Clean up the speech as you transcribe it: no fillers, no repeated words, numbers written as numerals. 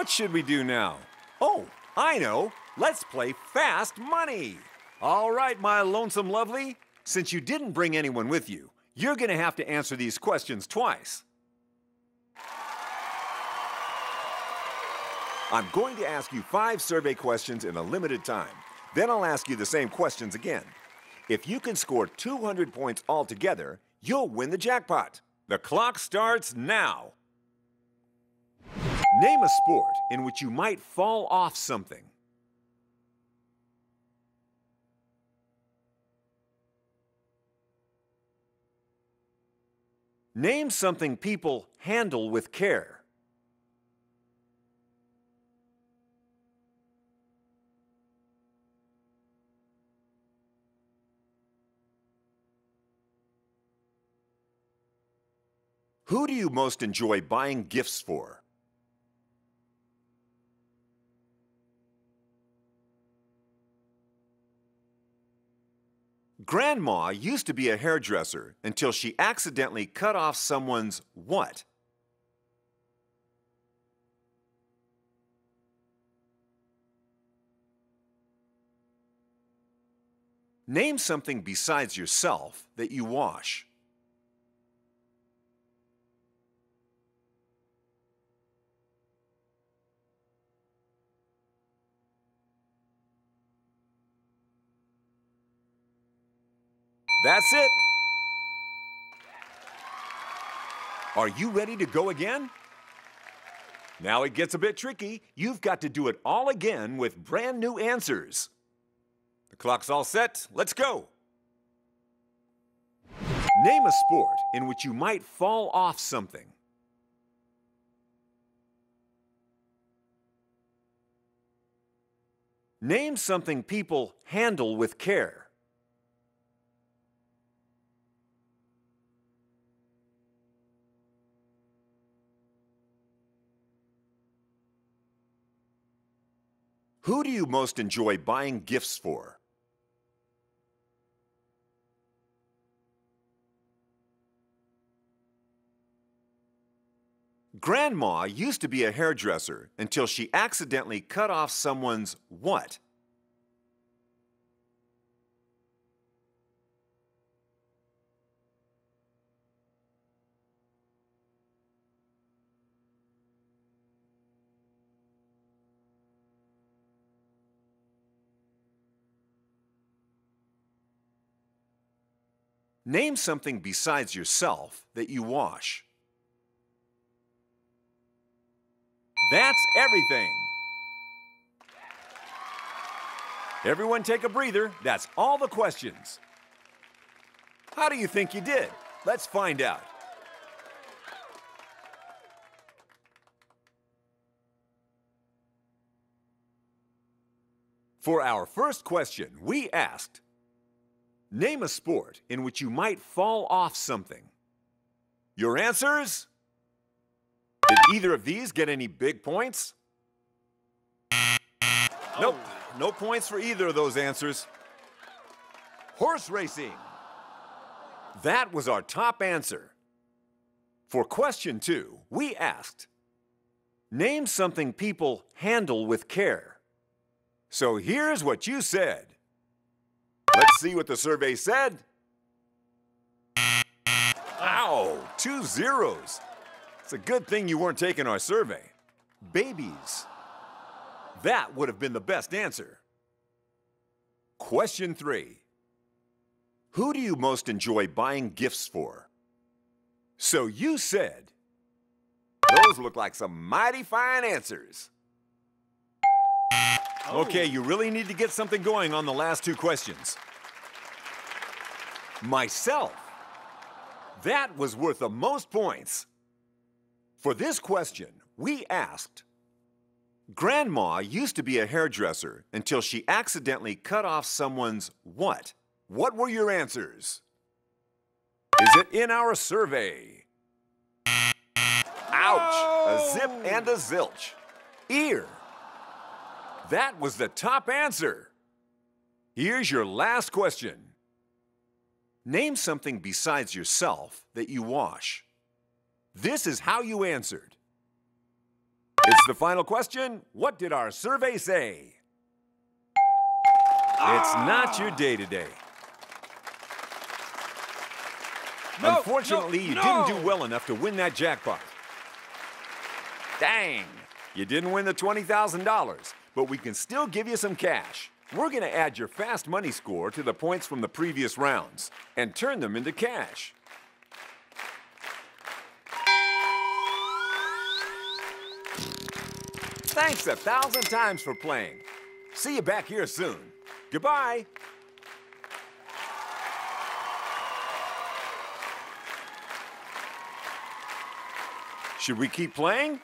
What should we do now? Oh, I know. Let's play Fast Money. All right, my lonesome lovely. Since you didn't bring anyone with you, you're going to have to answer these questions twice. I'm going to ask you 5 survey questions in a limited time. Then I'll ask you the same questions again. If you can score 200 points altogether, you'll win the jackpot. The clock starts now. Name a sport in which you might fall off something. Name something people handle with care. Who do you most enjoy buying gifts for? Grandma used to be a hairdresser until she accidentally cut off someone's what? Name something besides yourself that you wash. That's it. Are you ready to go again? Now it gets a bit tricky. You've got to do it all again with brand new answers. The clock's all set. Let's go. Name a sport in which you might fall off something. Name something people handle with care. Who do you most enjoy buying gifts for? Grandma used to be a hairdresser until she accidentally cut off someone's what? Name something besides yourself that you wash. That's everything. Everyone take a breather. That's all the questions. How do you think you did? Let's find out. For our first question, we asked, name a sport in which you might fall off something. Your answers? Did either of these get any big points? Nope, no points for either of those answers. Horse racing. That was our top answer. For question 2, we asked, name something people handle with care. So here's what you said. Let's see what the survey said. Ow, 2 zeros. It's a good thing you weren't taking our survey. Babies. That would have been the best answer. Question 3. Who do you most enjoy buying gifts for? So you said, those look like some mighty fine answers. Okay, you really need to get something going on the last 2 questions. Myself. That was worth the most points. For this question, we asked, grandma used to be a hairdresser until she accidentally cut off someone's what? What were your answers? Is it in our survey? Ouch! A zip and a zilch. Ear. That was the top answer. Here's your last question. Name something besides yourself that you wash. This is how you answered. It's the final question. What did our survey say? It's not your day today. No, unfortunately, you didn't do well enough to win that jackpot. Dang! You didn't win the $20,000, but we can still give you some cash. We're going to add your fast money score to the points from the previous rounds and turn them into cash. Thanks 1,000 times for playing. See you back here soon. Goodbye. Should we keep playing?